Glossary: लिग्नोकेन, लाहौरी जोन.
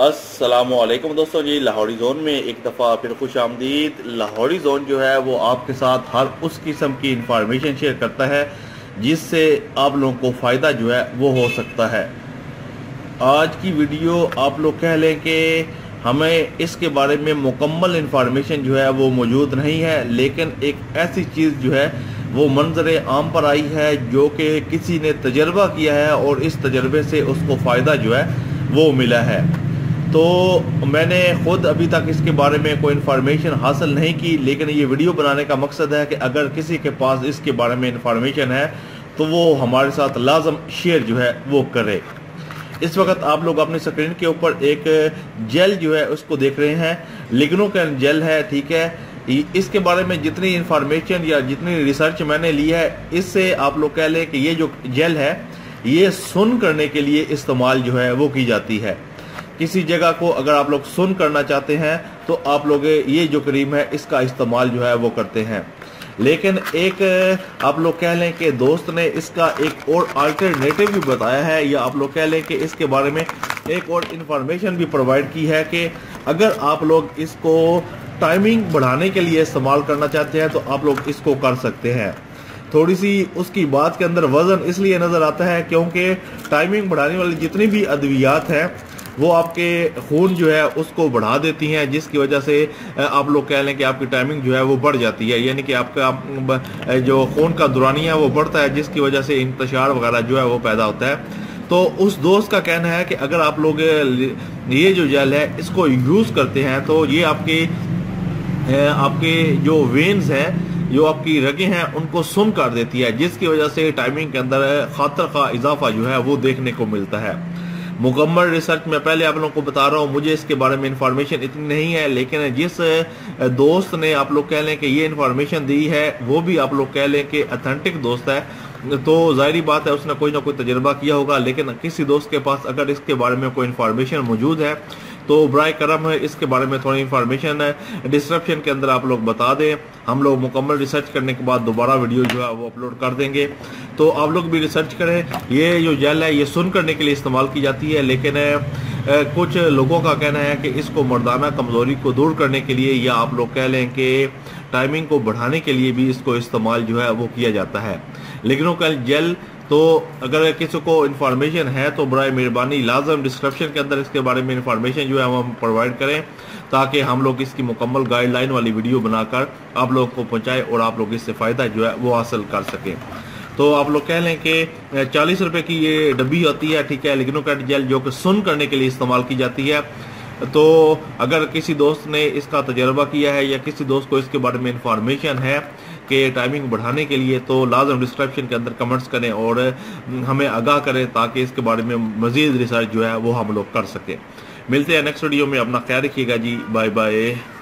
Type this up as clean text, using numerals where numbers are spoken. अस्सलामुअलैकुम दोस्तों जी, लाहौरी जोन में एक दफ़ा फिर खुश आमदीद। लाहौरी जोन जो है वो आपके साथ हर उस किस्म की इंफॉर्मेशन शेयर करता है जिससे आप लोगों को फ़ायदा जो है वो हो सकता है। आज की वीडियो आप लोग कह लें कि हमें इसके बारे में मुकम्मल इंफॉर्मेशन जो है वो मौजूद नहीं है, लेकिन एक ऐसी चीज़ जो है वो मंजर आम पर आई है जो कि किसी ने तजर्बा किया है और इस तजर्बे से उसको फ़ायदा जो है वो मिला है। तो मैंने ख़ुद अभी तक इसके बारे में कोई इन्फॉर्मेशन हासिल नहीं की, लेकिन ये वीडियो बनाने का मकसद है कि अगर किसी के पास इसके बारे में इंफॉर्मेशन है तो वो हमारे साथ लाजम शेयर जो है वो करे। इस वक्त आप लोग अपनी स्क्रीन के ऊपर एक जेल जो है उसको देख रहे हैं, लिग्नोकेन जेल है, ठीक है। इसके बारे में जितनी इन्फॉर्मेशन या जितनी रिसर्च मैंने ली है, इससे आप लोग कह लें कि ये जो जेल है ये सुन करने के लिए इस्तेमाल जो है वो की जाती है। किसी जगह को अगर आप लोग सुन करना चाहते हैं तो आप लोग ये जो क्रीम है इसका इस्तेमाल जो है वो करते हैं। लेकिन एक आप लोग कह लें कि दोस्त ने इसका एक और अल्टरनेटिव भी बताया है, या आप लोग कह लें कि इसके बारे में एक और इन्फॉर्मेशन भी प्रोवाइड की है कि अगर आप लोग इसको टाइमिंग बढ़ाने के लिए इस्तेमाल करना चाहते हैं तो आप लोग इसको कर सकते हैं। थोड़ी सी उसकी बात के अंदर वज़न इसलिए नज़र आता है क्योंकि टाइमिंग बढ़ाने वाली जितनी भी अद्वियात हैं वो आपके खून जो है उसको बढ़ा देती हैं, जिसकी वजह से आप लोग कह लें कि आपकी टाइमिंग जो है वो बढ़ जाती है, यानी कि आपका जो खून का दुरानिया है वो बढ़ता है, जिसकी वजह से इंतशार वगैरह जो है वो पैदा होता है। तो उस दोस्त का कहना है कि अगर आप लोग ये जो जेल है इसको यूज़ करते हैं तो ये आपके जो वेन्स हैं, जो आपकी रगें हैं, उनको सुन कर देती है, जिसकी वजह से टाइमिंग के अंदर खातर का इजाफा जो है वो देखने को मिलता है। मुकम्मल रिसर्च में पहले आप लोगों को बता रहा हूँ, मुझे इसके बारे में इन्फॉर्मेशन इतनी नहीं है, लेकिन जिस दोस्त ने आप लोग कह लें कि ये इन्फॉर्मेशन दी है वो भी आप लोग कह लें कि ऑथेंटिक दोस्त है, तो जाहिर बात है उसने कोई ना कोई तजर्बा किया होगा। लेकिन किसी दोस्त के पास अगर इसके बारे में कोई इन्फॉर्मेशन मौजूद है तो बराए करम इसके बारे में थोड़ी इन्फॉर्मेशन है डिस्क्रिप्शन के अंदर आप लोग बता दें। हम लोग मुकम्मल रिसर्च करने के बाद दोबारा वीडियो जो है वो अपलोड कर देंगे, तो आप लोग भी रिसर्च करें। ये जो जेल है ये सुन करने के लिए इस्तेमाल की जाती है, लेकिन कुछ लोगों का कहना है कि इसको मर्दाना कमज़ोरी को दूर करने के लिए या आप लोग कह लें कि टाइमिंग को बढ़ाने के लिए भी इसको इस्तेमाल जो है वो किया जाता है। लेकिन कल जेल, तो अगर किसी को इन्फॉर्मेशन है तो बराए मेहरबानी लाजम डिस्क्रिप्शन के अंदर इसके बारे में इन्फॉर्मेशन जो है हम प्रोवाइड करें, ताकि हम लोग इसकी मुकम्मल गाइडलाइन वाली वीडियो बनाकर आप लोग को पहुँचाएँ और आप लोग इससे फ़ायदा जो है वो हासिल कर सकें। तो आप लोग कह लें कि 40 रुपए की ये डब्बी होती है, ठीक है, लिग्नोकेन जेल जो कि सुन करने के लिए इस्तेमाल की जाती है। तो अगर किसी दोस्त ने इसका तजर्बा किया है या किसी दोस्त को इसके बारे में इंफॉर्मेशन है कि टाइमिंग बढ़ाने के लिए, तो लाजम डिस्क्रिप्शन के अंदर कमेंट्स करें और हमें आगाह करें ताकि इसके बारे में मज़ीद रिसर्च जो है वो हम लोग कर सकें। मिलते हैं नेक्स्ट वीडियो में, अपना ख्याल रखिएगा जी, बाय बाय।